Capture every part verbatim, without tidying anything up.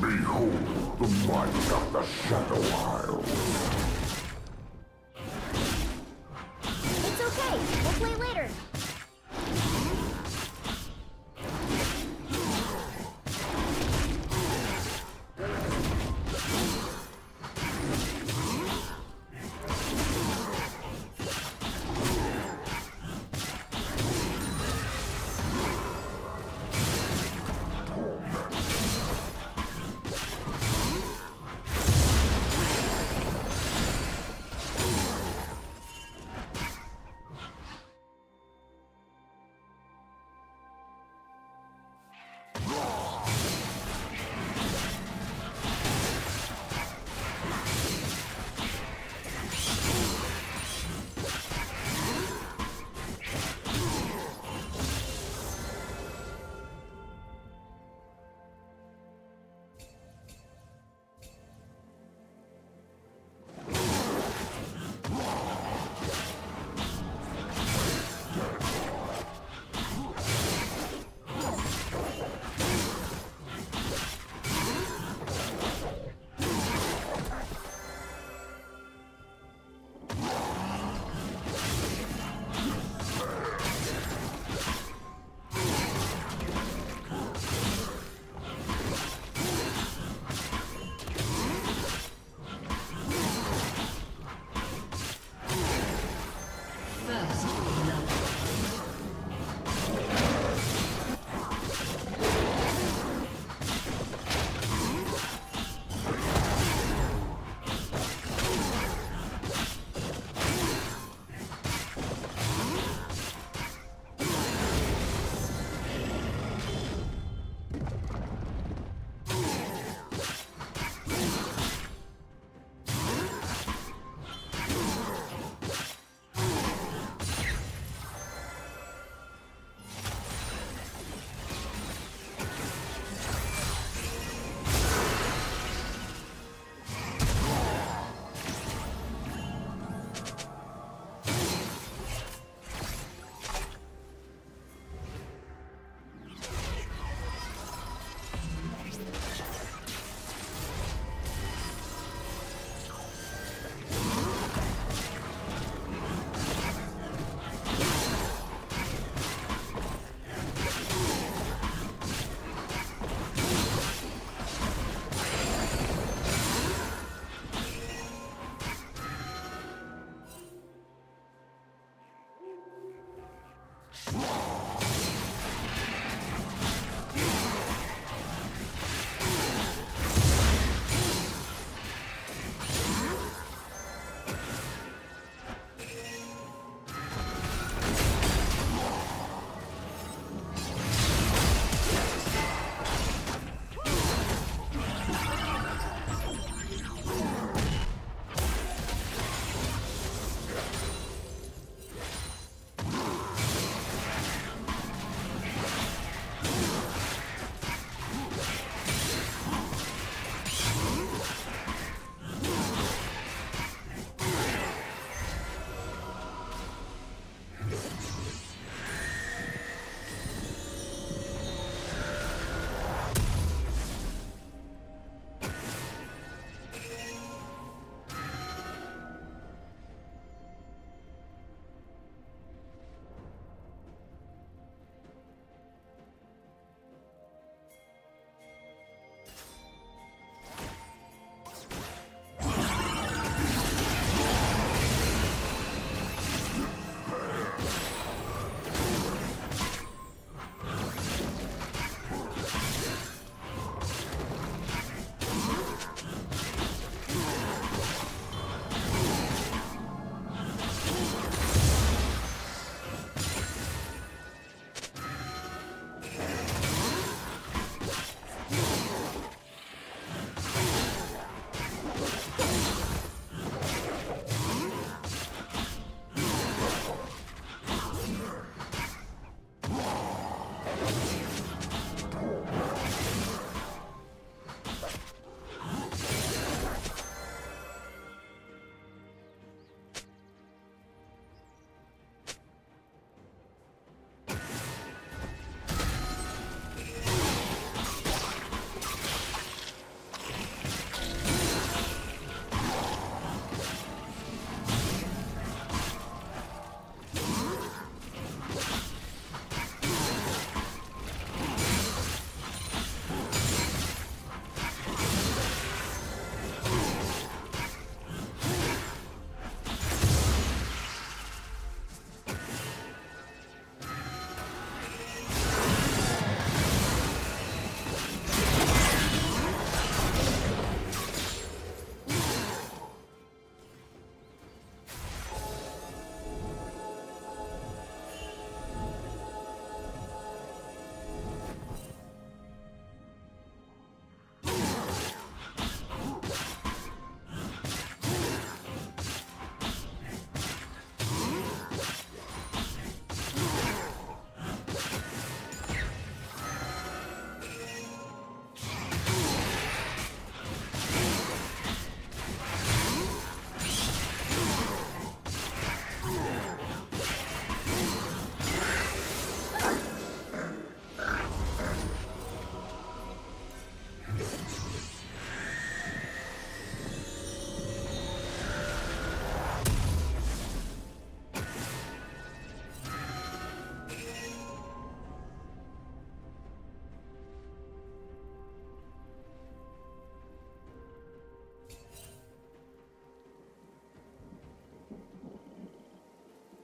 Behold the might of the Shadow Isles. It's okay. We'll play later.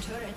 team's turret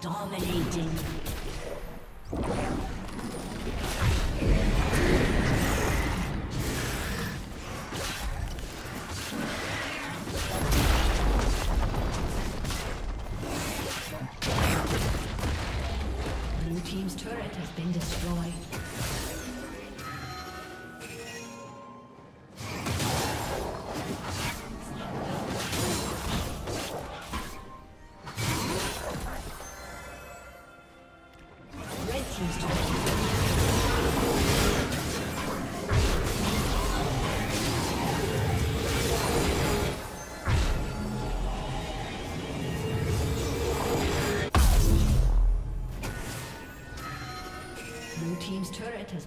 Dominating. Has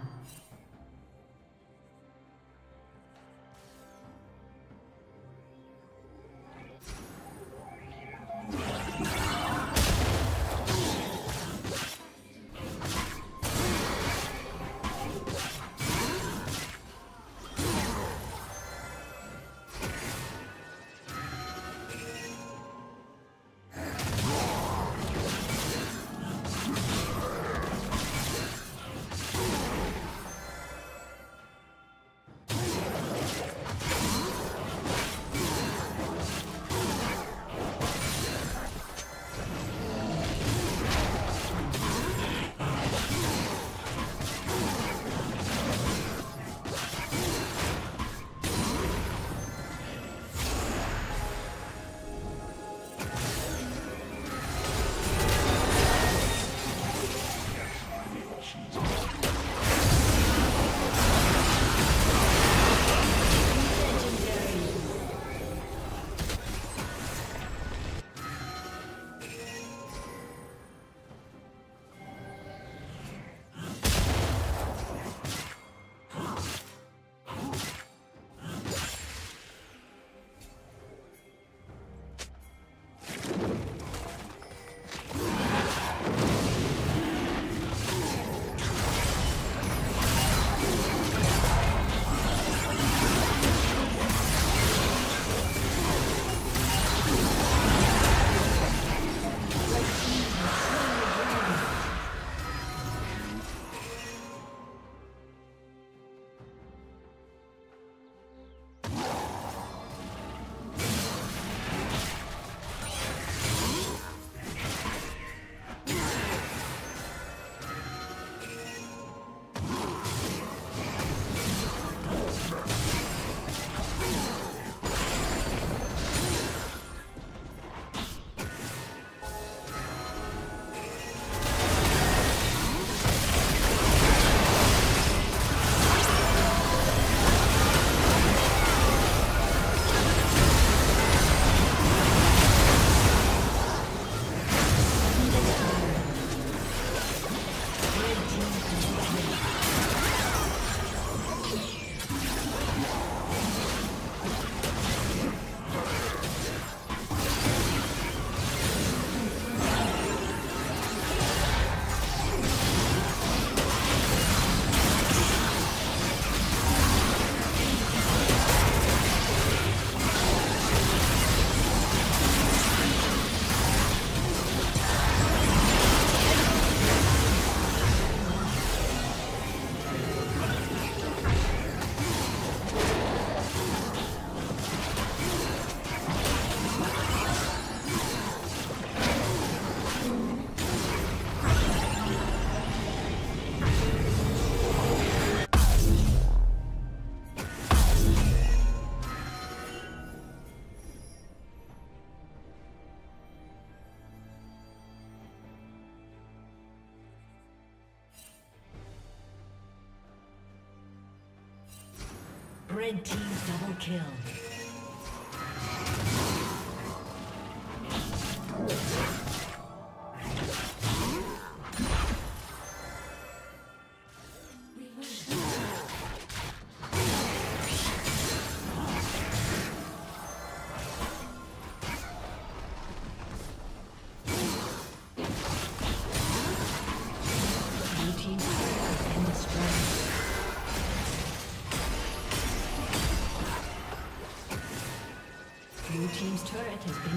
Red team's double kill.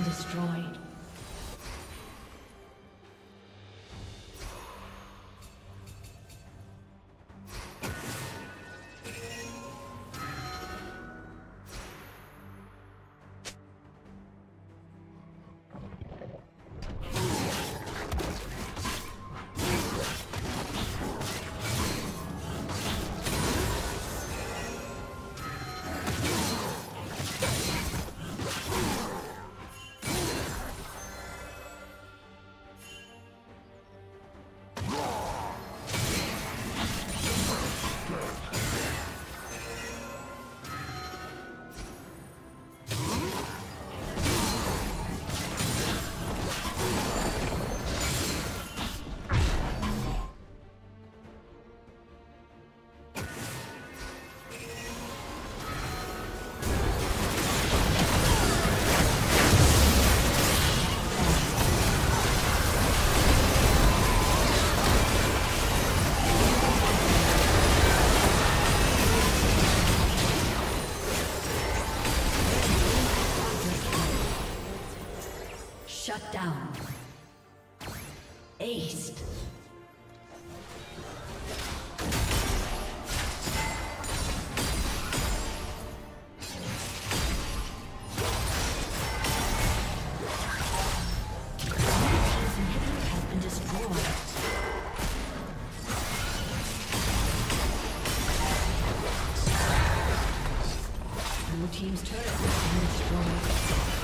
Destroyed. Shut down. Aced. Blue team's turret has been destroyed. Blue team's turret has been destroyed.